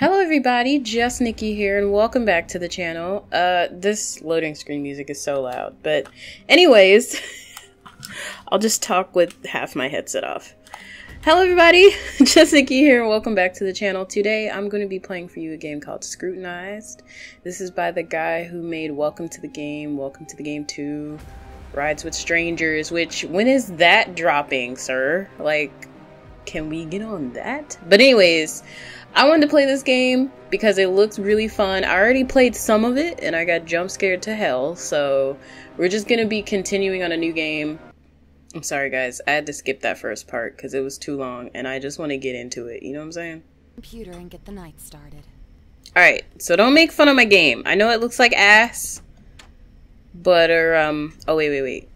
Hello everybody, just Nikki here and welcome back to the channel. This loading screen music is so loud, but anyways, I'll just talk with half my headset off. Hello everybody, just Nikki here and welcome back to the channel. Today I'm going to be playing for you a game called Scrutinized. This is by the guy who made Welcome to the Game, Welcome to the Game 2, Rides with Strangers, which, when is that dropping, sir? Like, can we get on that? But anyways, I wanted to play this game because it looks really fun. I already played some of it and I got jump scared to hell, so we're just gonna be continuing on a new game. I'm sorry guys, I had to skip that first part because it was too long and I just want to get into it, you know what I'm saying? Computer and get the night started. Alright, so don't make fun of my game. I know it looks like ass, but oh wait.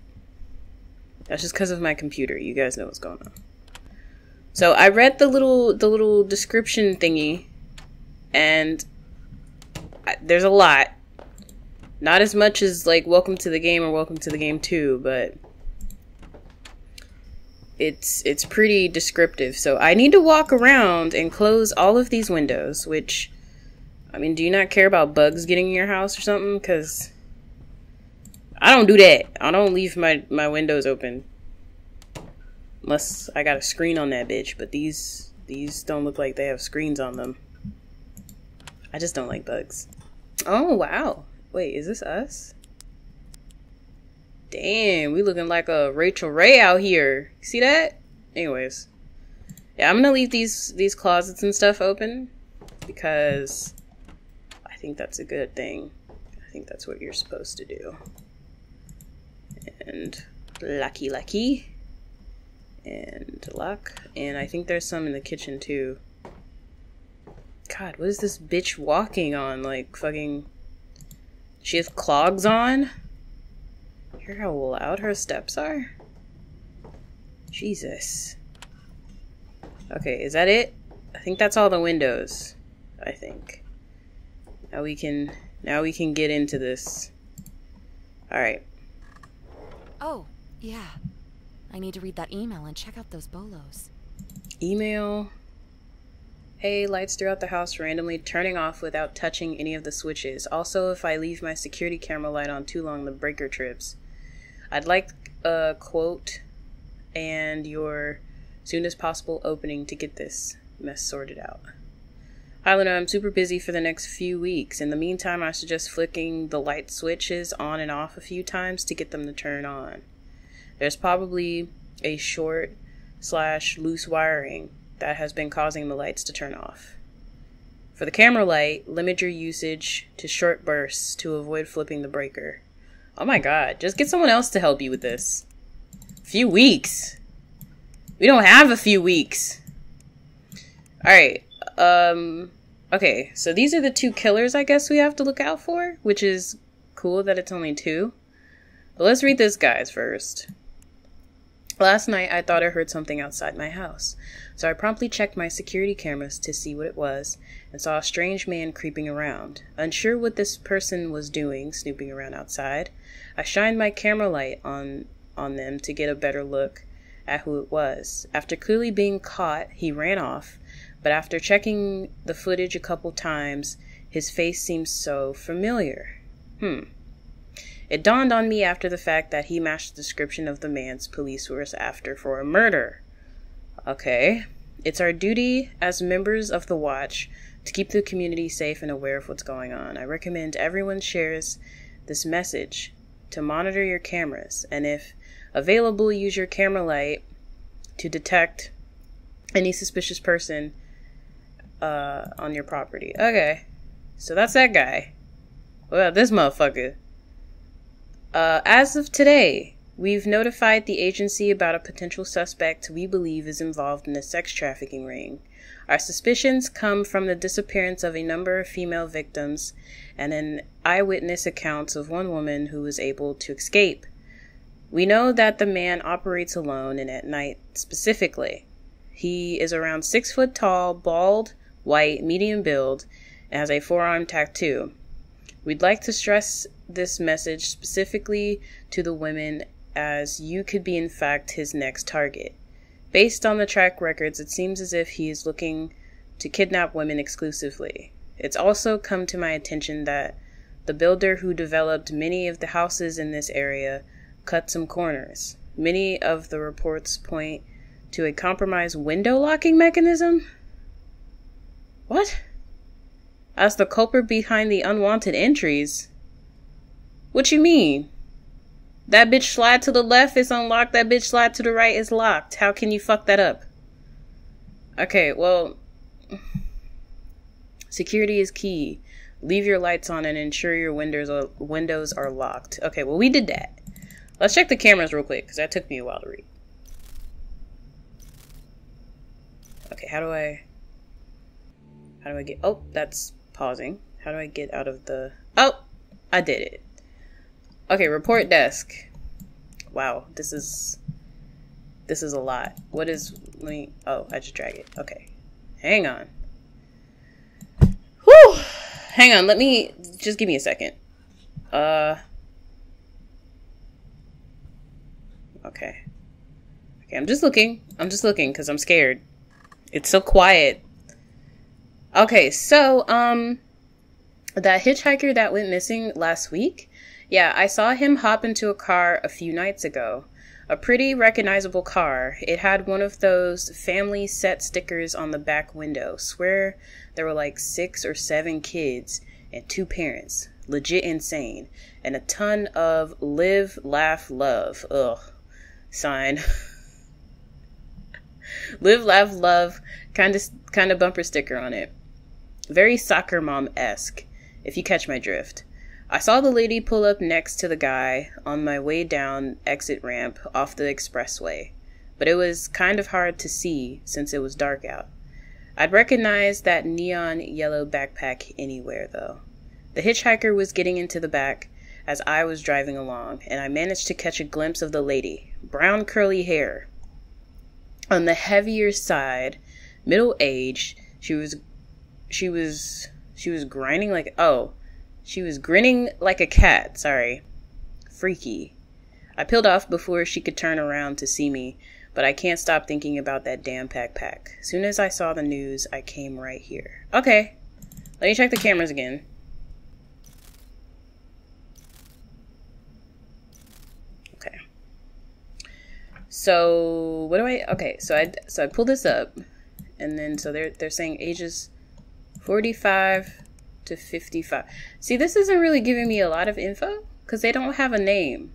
That's just because of my computer. You guys know what's going on. So I read the little description thingy, and there's a lot. Not as much as like Welcome to the Game or Welcome to the Game 2, but it's pretty descriptive. So I need to walk around and close all of these windows, which, I mean, do you not care about bugs getting in your house or something? Because I don't do that. I don't leave my windows open. Unless I got a screen on that bitch, but these don't look like they have screens on them. I just don't like bugs. Oh, wow. Wait, is this us? Damn, we looking like a Rachel Ray out here. See that? Anyways. Yeah, I'm gonna leave these closets and stuff open because I think that's a good thing. I think that's what you're supposed to do. And lucky. And lock. And I think there's some in the kitchen too. God, what is this bitch walking on? Like, fucking, she has clogs on? Hear how loud her steps are? Jesus. Okay, is that it? I think that's all the windows. I think. Now we can get into this. Alright. Oh, yeah. I need to read that email and check out those bolos. Email. Hey, lights throughout the house randomly turning off without touching any of the switches. Also, if I leave my security camera light on too long, the breaker trips. I'd like a quote and your soon as possible opening to get this mess sorted out. Highlander, I'm super busy for the next few weeks. In the meantime, I suggest flicking the light switches on and off a few times to get them to turn on. There's probably a short/loose wiring that has been causing the lights to turn off. For the camera light, limit your usage to short bursts to avoid flipping the breaker. Oh my god, just get someone else to help you with this. A few weeks. We don't have a few weeks. Alright, okay, so these are the two killers I guess we have to look out for, which is cool that it's only two. But let's read this guy's first. Last night, I thought I heard something outside my house, so I promptly checked my security cameras to see what it was and saw a strange man creeping around. Unsure what this person was doing, snooping around outside, I shined my camera light on them to get a better look at who it was. After clearly being caught, he ran off, but after checking the footage a couple times, his face seemed so familiar. It dawned on me after the fact that he matched the description of the man's police were after for a murder. Okay. It's our duty as members of the Watch to keep the community safe and aware of what's going on. I recommend everyone shares this message to monitor your cameras, and if available, use your camera light to detect any suspicious person on your property. Okay. So that's that guy. What about this motherfucker? As of today, we've notified the agency about a potential suspect we believe is involved in a sex trafficking ring. Our suspicions come from the disappearance of a number of female victims and an eyewitness accounts of one woman who was able to escape. We know that the man operates alone and at night specifically. He is around 6 foot tall, bald, white, medium build, and has a forearm tattoo. We'd like to stress this message specifically to the women, as you could be in fact his next target. Based on the track records, it seems as if he is looking to kidnap women exclusively. It's also come to my attention that the builder who developed many of the houses in this area cut some corners. Many of the reports point to a compromised window locking mechanism? What? As the culprit behind the unwanted entries? What you mean? That bitch slide to the left is unlocked, that bitch slide to the right is locked. How can you fuck that up? Okay, well, security is key. Leave your lights on and ensure your windows are locked. Okay, well, we did that. Let's check the cameras real quick, because that took me a while to read. Okay, how do I get, oh, that's pausing. How do I get out of the, oh, I did it. Okay, report desk. Wow, this is a lot. What is, let me, oh, I just drag it. Okay, hang on. Whew, hang on, let me, just give me a second. Okay, I'm just looking because I'm scared. It's so quiet. Okay, so, that hitchhiker that went missing last week, yeah, I saw him hop into a car a few nights ago. A pretty recognizable car. It had one of those family set stickers on the back window. Swear there were like 6 or 7 kids and 2 parents. Legit insane. And a ton of live, laugh, love. Ugh. Sign. Live, laugh, love. Kind of bumper sticker on it. Very soccer mom-esque, if you catch my drift. I saw the lady pull up next to the guy on my way down exit ramp off the expressway, but it was kind of hard to see since it was dark out. I'd recognize that neon yellow backpack anywhere, though. The hitchhiker was getting into the back as I was driving along, and I managed to catch a glimpse of the lady. Brown curly hair. On the heavier side, middle-aged, she was grinding like, oh, she was grinning like a cat, sorry. Freaky. I peeled off before she could turn around to see me, but I can't stop thinking about that damn backpack. Soon as I saw the news, I came right here. Okay, let me check the cameras again. Okay. So, what do I, okay, so I pull this up, and then, so they're saying ages 45 to 55. See, this isn't really giving me a lot of info because they don't have a name,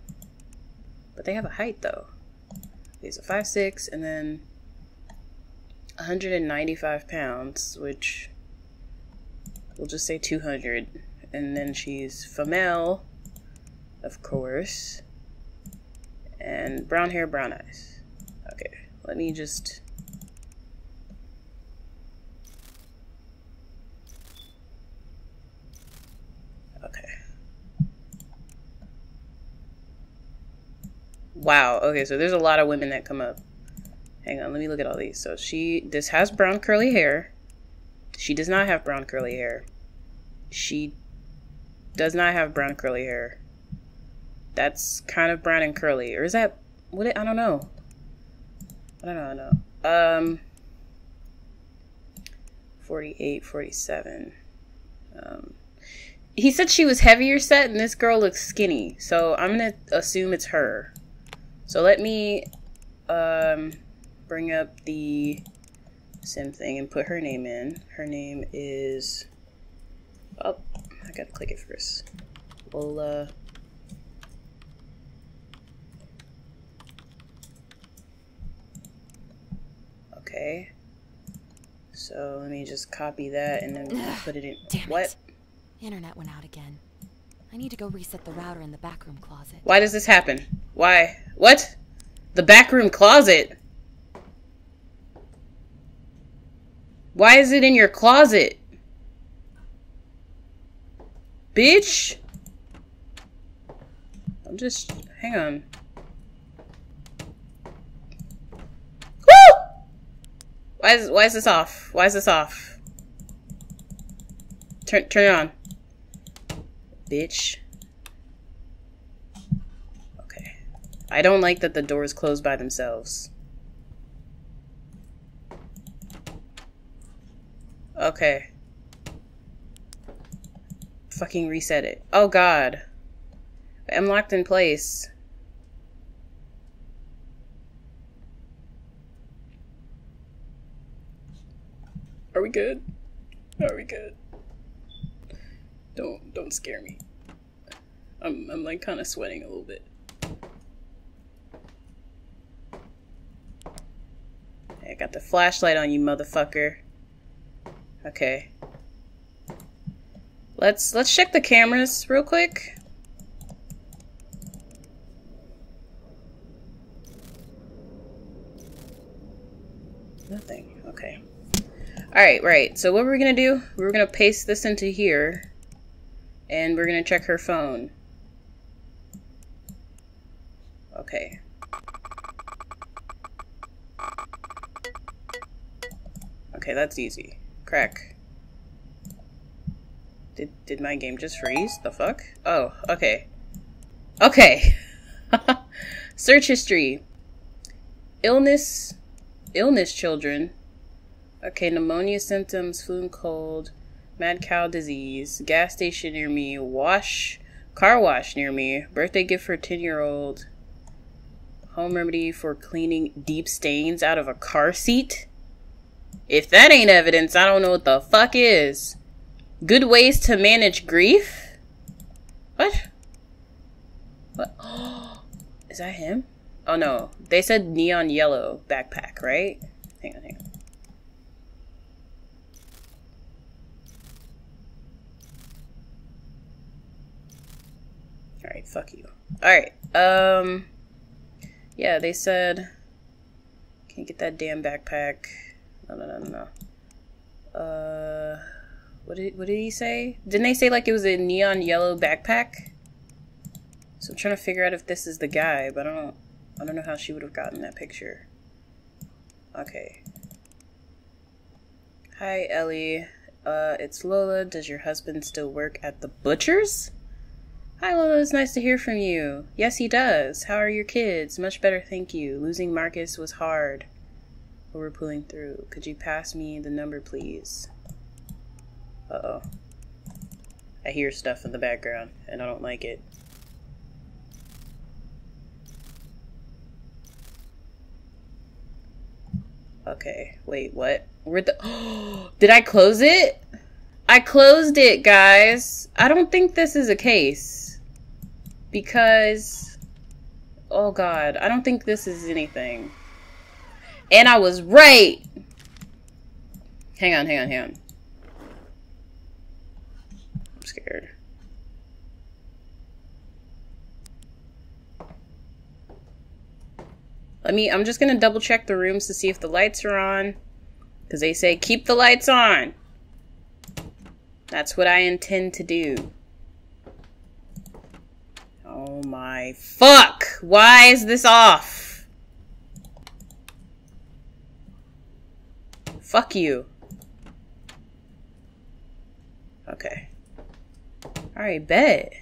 but they have a height though. These are 5'6" and then 195 pounds, which we'll just say 200. And then she's female, of course, and brown hair, brown eyes. Okay, let me just. Wow, okay, so there's a lot of women that come up. Hang on, let me look at all these. So this has brown curly hair. She does not have brown curly hair. She does not have brown curly hair. That's kind of brown and curly. Or is that, I don't know. I don't know. 48, 47. He said she was heavier set and this girl looks skinny. So I'm gonna assume it's her. So let me bring up the sim thing and put her name in. Her name is, oh, I gotta click it first. Lola. Okay. So let me just copy that and then put it in. Damn what? It. Internet went out again. I need to go reset the router in the backroom closet. Why does this happen? Why? What? The backroom closet? Why is it in your closet? Bitch! I'm just... Hang on. Woo! Why is this off? Why is this off? Turn it on. Bitch. Okay. I don't like that the doors close by themselves. Okay. Fucking reset it. Oh god. I'm locked in place. Are we good? Are we good? Don't scare me. I'm like kind of sweating a little bit. I got the flashlight on you, motherfucker. Okay. Let's check the cameras real quick. Nothing. Okay. Alright, right. So what we're gonna do, we're gonna paste this into here and we're gonna check her phone. Okay. Okay, that's easy. Crack. Did my game just freeze? The fuck? Oh, okay. Okay. Search history. Illness children. Okay, pneumonia symptoms, flu and cold, mad cow disease, gas station near me, car wash near me, birthday gift for a 10-year-old, home remedy for cleaning deep stains out of a car seat. If that ain't evidence, I don't know what the fuck is. Good ways to manage grief? What? What? Is that him? Oh no, they said neon yellow backpack, right? Hang on. Alright, fuck you. Alright, yeah, they said... Can't get that damn backpack. No. What did he say? Didn't they say, like, it was a neon yellow backpack? So I'm trying to figure out if this is the guy, but I don't know how she would have gotten that picture. Okay. Hi, Ellie. It's Lola. Does your husband still work at the butcher's? Hi Lola, it's nice to hear from you. Yes, he does. How are your kids? Much better, thank you. Losing Marcus was hard, but we're pulling through. Could you pass me the number, please? Uh-oh. I hear stuff in the background, and I don't like it. Okay, wait, what? Where the... Oh, did I close it? I closed it, guys. I don't think this is a case. Because, oh god, I don't think this is anything. And I was right! Hang on. I'm scared. I'm just gonna double check the rooms to see if the lights are on. Because they say, keep the lights on! That's what I intend to do. Oh my fuck! Why is this off? Fuck you. Okay. Alright, bet.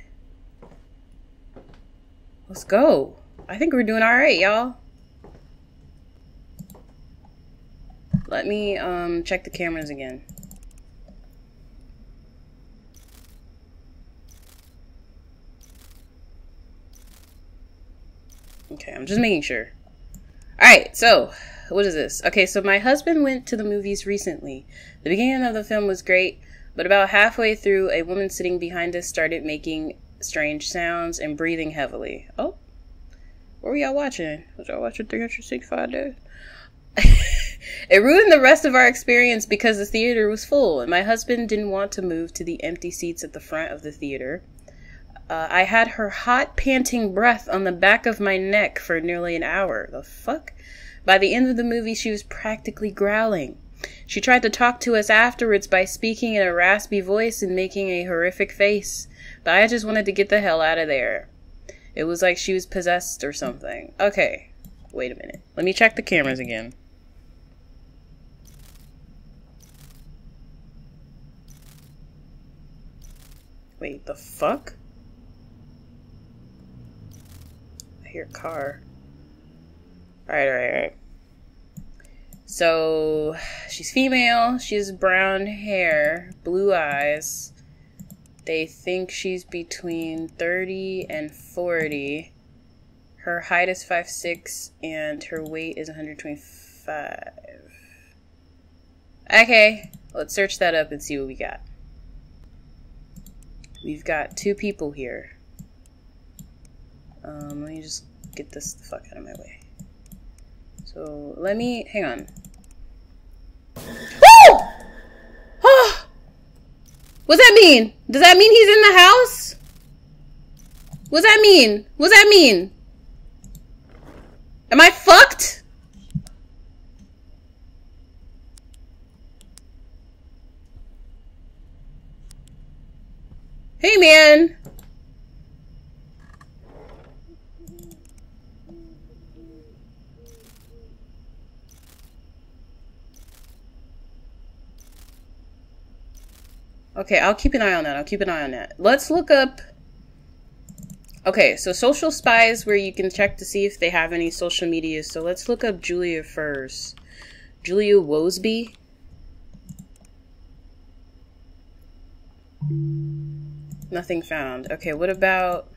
Let's go. I think we're doing alright, y'all. Let me, check the cameras again. Okay, I'm just making sure. Alright, so, what is this? Okay, so my husband went to the movies recently. The beginning of the film was great, but about halfway through, a woman sitting behind us started making strange sounds and breathing heavily. Oh, what were y'all watching? Was y'all watching 365 Days? It ruined the rest of our experience because the theater was full, and my husband didn't want to move to the empty seats at the front of the theater. I had her hot, panting breath on the back of my neck for nearly an hour. The fuck? By the end of the movie, she was practically growling. She tried to talk to us afterwards by speaking in a raspy voice and making a horrific face, but I just wanted to get the hell out of there. It was like she was possessed or something. Okay, wait a minute. Let me check the cameras again. Wait, the fuck? I hear a car. Alright. So she's female, she has brown hair, blue eyes. They think she's between 30 and 40. Her height is 5'6", and her weight is 125. Okay, let's search that up and see what we got. We've got two people here. Let me just get this the fuck out of my way. So, let me... hang on. Oh! Oh! What's that mean? Does that mean he's in the house? What's that mean? What's that mean? Am I fucked? Hey, man. Okay, I'll keep an eye on that. I'll keep an eye on that. Let's look up... okay, so social spies, where you can check to see if they have any social media. So let's look up Julia first. Julia Woesby. Nothing found. Okay, what about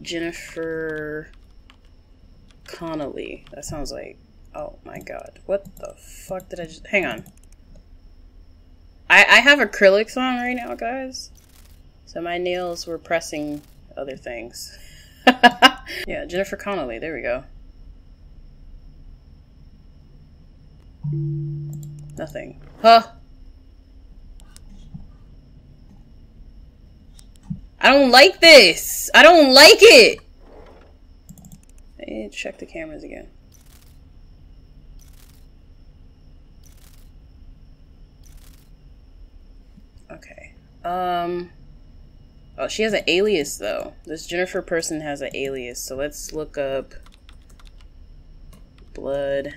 Jennifer Connelly? That sounds like... oh my god. What the fuck did I just... hang on. I have acrylics on right now, guys. So my nails were pressing other things. Yeah, Jennifer Connelly. There we go. Nothing. Huh? I don't like this. I don't like it. I need to check the cameras again. Okay. Oh, she has an alias, though. This Jennifer person has an alias, so let's look up Blood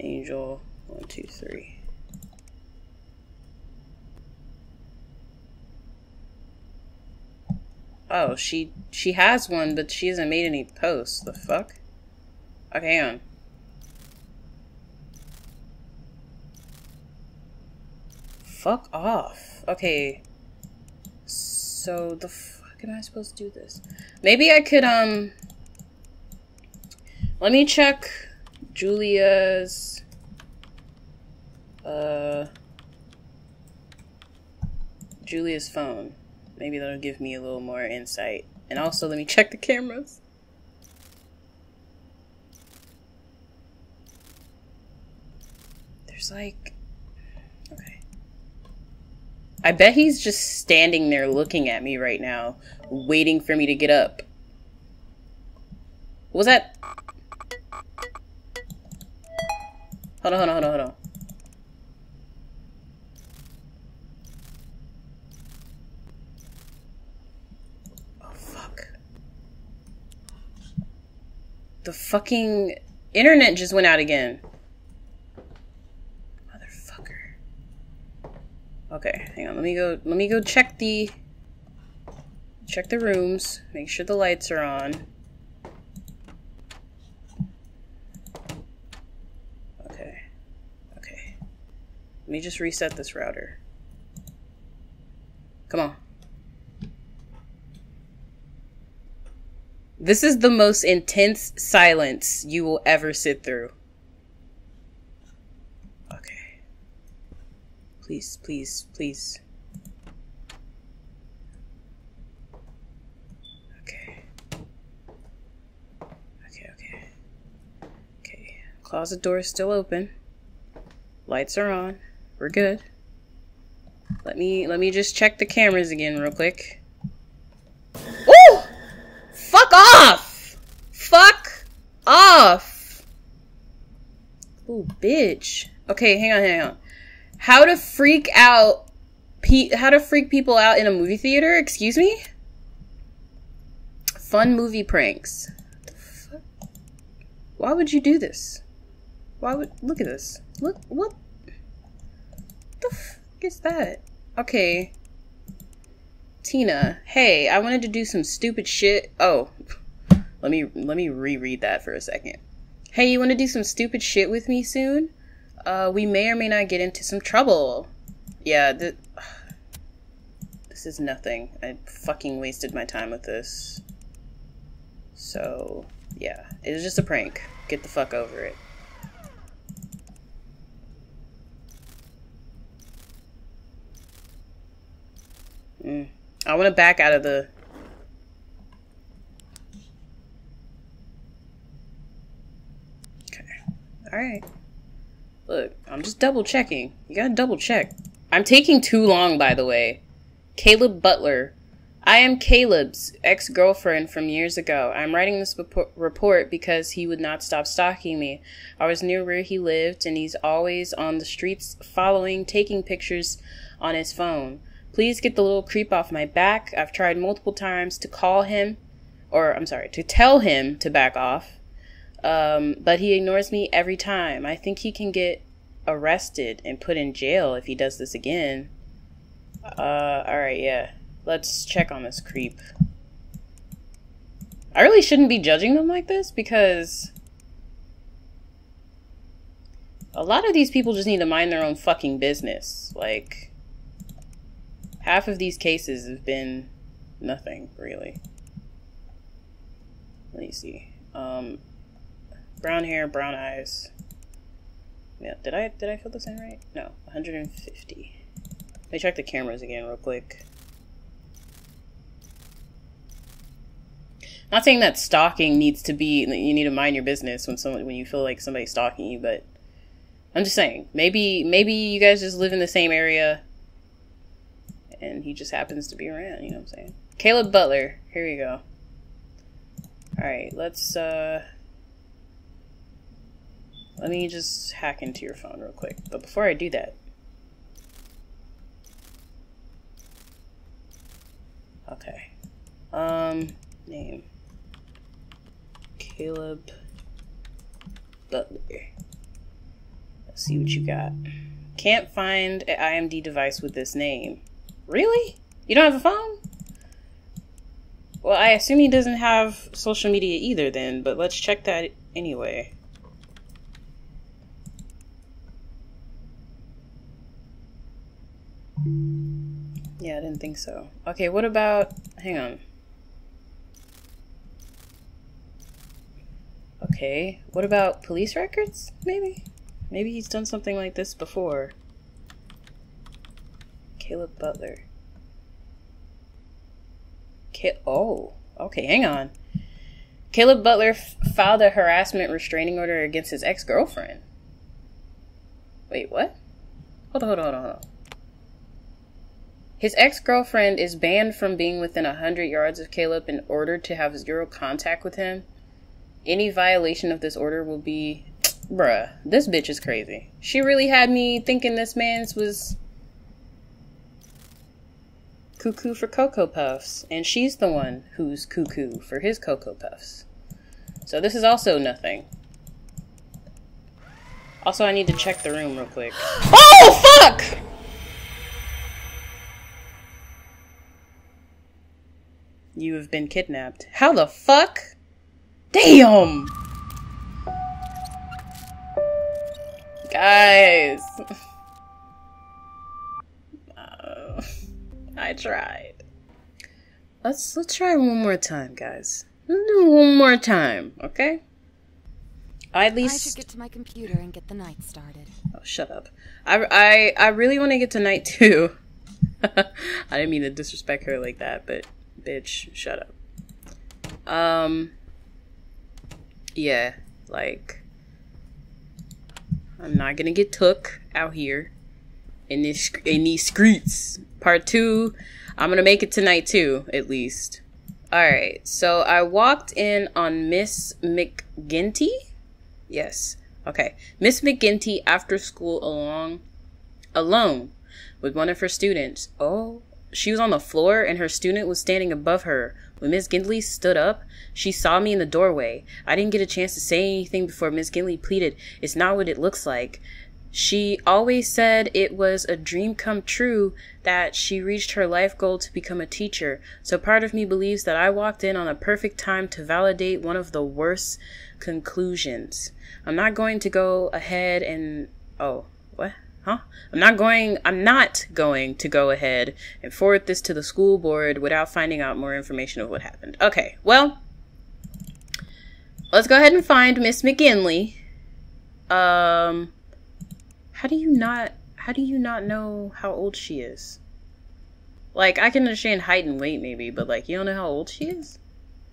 Angel 123. Oh, she has one, but she hasn't made any posts. The fuck? Okay, hang on. Fuck off. Okay. So the fuck am I supposed to do this? Maybe I could, let me check Julia's, Julia's phone. Maybe that'll give me a little more insight. And also, let me check the cameras. There's like... I bet he's just standing there looking at me right now, waiting for me to get up. What was that? Hold on, hold on, hold on, hold on. Oh, fuck. The fucking internet just went out again. Okay, hang on, let me go check the rooms, make sure the lights are on. Okay. Okay. Let me just reset this router. Come on. This is the most intense silence you will ever sit through. Please, please, please. Okay. Okay, okay. Okay. Closet door is still open. Lights are on. We're good. Let me just check the cameras again real quick. Woo! Fuck off! Fuck off! Ooh, bitch. Okay, hang on, hang on. How to freak people out in a movie theater? Excuse me? Fun movie pranks. What the fuck? Why would you do this? Why would... look at this. Look, what the fuck is that? Okay. Tina. Hey, I wanted to do some stupid shit. Oh. Let me reread that for a second. Hey, you want to do some stupid shit with me soon? We may or may not get into some trouble. Yeah, this is nothing. I fucking wasted my time with this. So, yeah. It was just a prank. Get the fuck over it. I want to back out of the... Okay. Alright. Look, I'm just double checking. You gotta double check. I'm taking too long, by the way. Caleb Butler. I am Caleb's ex-girlfriend from years ago. I'm writing this report because he would not stop stalking me. I was near where he lived, and he's always on the streets following, taking pictures on his phone. Please get the little creep off my back. I've tried multiple times to call him, or I'm sorry, to tell him to back off, but he ignores me every time. I think he can get arrested and put in jail if he does this again. Alright, yeah. Let's check on this creep. I really shouldn't be judging them like this because a lot of these people just need to mind their own fucking business. Like... half of these cases have been nothing, really. Let me see. Brown hair, brown eyes. Yeah, did I fill this in right? No, 150. Let me check the cameras again real quick. Not saying that stalking needs to be, you need to mind your business when you feel like somebody's stalking you, but I'm just saying, maybe you guys just live in the same area and he just happens to be around, you know what I'm saying? Caleb Butler, here you go. Alright, let's, let me just hack into your phone real quick. But before I do that... okay. Name. Caleb Butler. Let's see what you got. Can't find an IMD device with this name. Really? You don't have a phone? Well, I assume he doesn't have social media either then, but let's check that anyway. Yeah, I didn't think so. Okay, what about... hang on. Okay, what about police records, maybe? Maybe he's done something like this before. Caleb Butler. Oh, okay, hang on. Caleb Butler filed a harassment restraining order against his ex-girlfriend. Wait, what? Hold on. His ex-girlfriend is banned from being within 100 yards of Caleb in order to have zero contact with him. Any violation of this order will be... bruh, this bitch is crazy. She really had me thinking this man's was... cuckoo for Cocoa Puffs, and she's the one who's cuckoo for his Cocoa Puffs. So this is also nothing. Also, I need to check the room real quick. Oh, fuck! You have been kidnapped. How the fuck? Damn! Guys... I tried. Let's try one more time, guys. Let's do one more time, okay? At least I should get to my computer and get the night started. Oh, shut up! I really want to get to night two. I didn't mean to disrespect her like that, but bitch, shut up. Yeah, like I'm not gonna get took out here in these streets. Part two. I'm gonna make it tonight too, at least. Alright, so I walked in on Miss McGinty? Yes. Okay. Miss McGinty after school alone with one of her students. Oh, she was on the floor and her student was standing above her. When Miss Gindley stood up, she saw me in the doorway. I didn't get a chance to say anything before Miss Gindley pleaded, "It's not what it looks like." She always said it was a dream come true that she reached her life goal to become a teacher. So part of me believes that I walked in on a perfect time to validate one of the worst conclusions. I'm not going to go ahead and... Oh, what? Huh? I'm not going to go ahead and forward this to the school board without finding out more information of what happened. Okay, well, let's go ahead and find Miss McGinley. How do you not know how old she is? Like, I can understand height and weight maybe, but like, you don't know how old she is?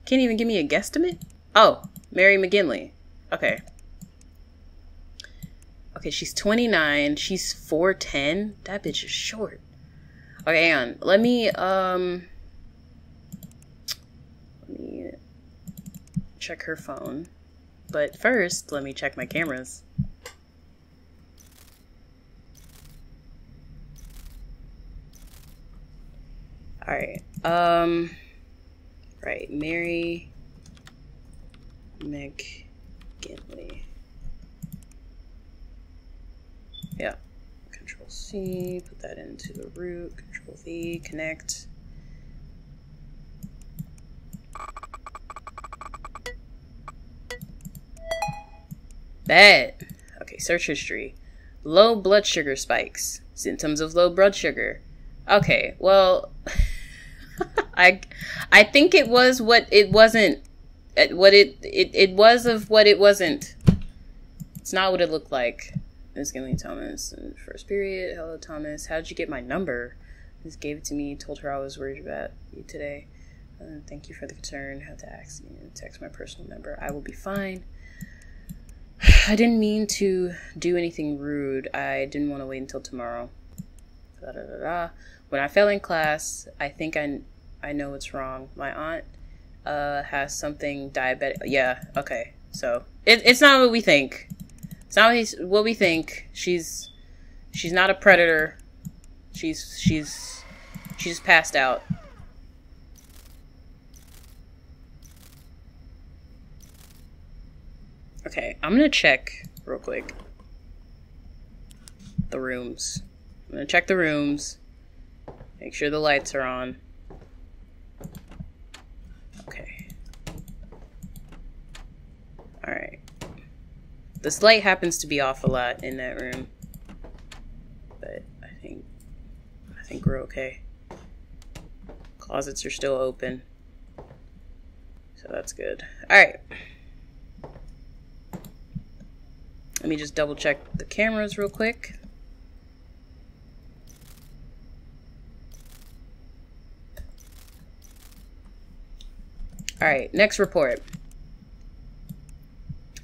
Can't even give me a guesstimate? Oh, Mary McGinley. Okay. Okay, she's 29. She's 4'10". That bitch is short. Okay, hang on. Let me check her phone. But first, let me check my cameras. All right. Right, Mary McGinley. Yeah, Control C, put that into the root, Control V, connect. Bad. Okay, search history. Low blood sugar spikes. Symptoms of low blood sugar. Okay, well, I think it was what it wasn't. It was of what it wasn't. It's not what it looked like. Miss Gimley Thomas, first period. Hello, Thomas. How did you get my number? This gave it to me. Told her I was worried about you today. Thank you for the concern. Had to ask you to text my personal number. I will be fine. I didn't mean to do anything rude. I didn't want to wait until tomorrow. Da, da, da, da. When I fell in class, I think I know what's wrong. My aunt has something diabetic. Yeah. Okay. So it's not what we think. It's not what we think. She's not a predator. She's passed out. Okay, I'm gonna check real quick. The rooms. I'm gonna check the rooms. Make sure the lights are on. Okay. All right. This light happens to be off a lot in that room, but I think we're okay. Closets are still open, so that's good. All right. Let me just double check the cameras real quick. All right, next report.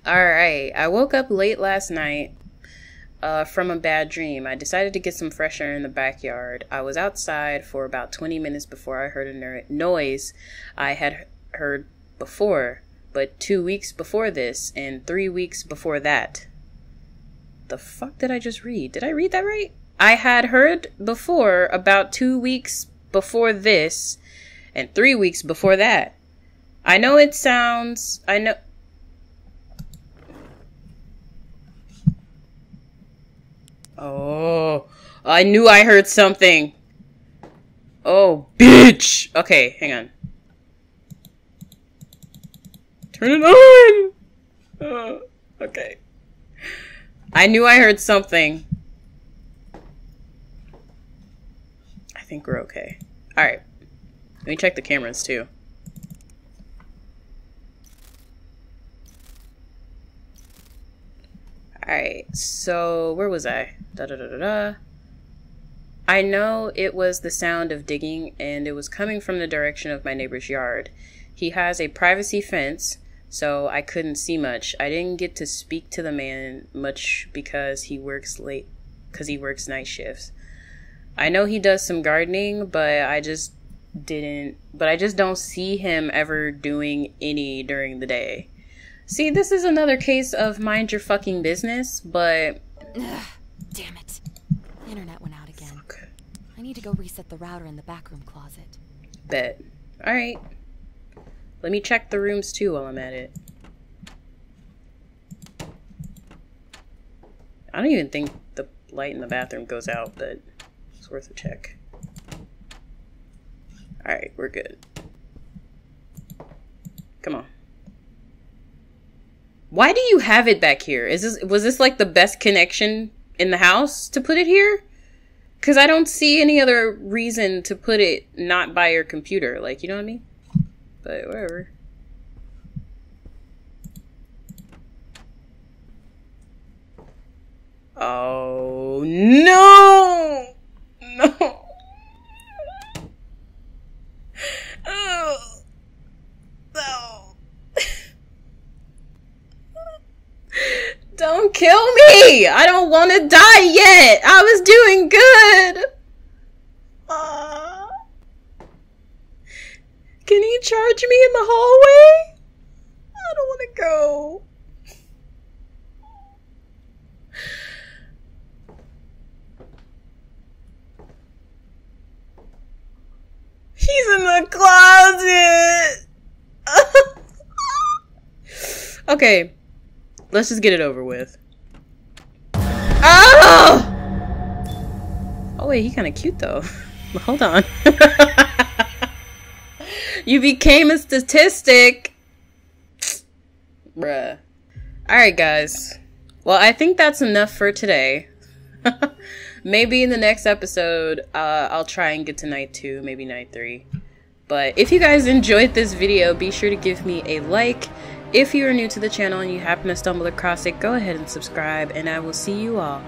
Alright, I woke up late last night from a bad dream. I decided to get some fresh air in the backyard. I was outside for about 20 minutes before I heard a noise I had heard before, but 2 weeks before this and 3 weeks before that. The fuck did I just read? Did I read that right? I had heard before about 2 weeks before this and 3 weeks before that. I know it sounds... I know... Oh, I knew I heard something. Oh, bitch. Okay, hang on. Turn it on. Okay. I knew I heard something. I think we're okay. All right. Let me check the cameras, too. Alright, so where was I? Da, da, da, da, da. I know it was the sound of digging, and it was coming from the direction of my neighbor's yard. He has a privacy fence, so I couldn't see much. I didn't get to speak to the man much because he works late, because he works night shifts. I know he does some gardening, but I just don't see him ever doing any during the day. See, this is another case of mind your fucking business, but... Ugh, damn it. Internet went out again. Fuck. I need to go reset the router in the backroom closet. Bet. Alright. Let me check the rooms too while I'm at it. I don't even think the light in the bathroom goes out, but it's worth a check. Alright, we're good. Come on. Why do you have it back here? Was this like the best connection in the house to put it here? Because I don't see any other reason to put it not by your computer. Like, you know what I mean? But whatever. Oh, no! No! Oh! No! Don't kill me! I don't want to die yet! I was doing good! Can he charge me in the hallway? I don't want to go. He's in the closet! Okay. Let's just get it over with. Oh! Oh wait, he kinda cute though. Hold on. You became a statistic! Bruh. Alright guys. Well, I think that's enough for today. Maybe in the next episode, I'll try and get to night 2, maybe night 3. But if you guys enjoyed this video, be sure to give me a like. If you are new to the channel and you happen to stumble across it, go ahead and subscribe. And I will see you all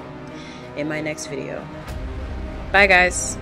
in my next video. Bye, guys.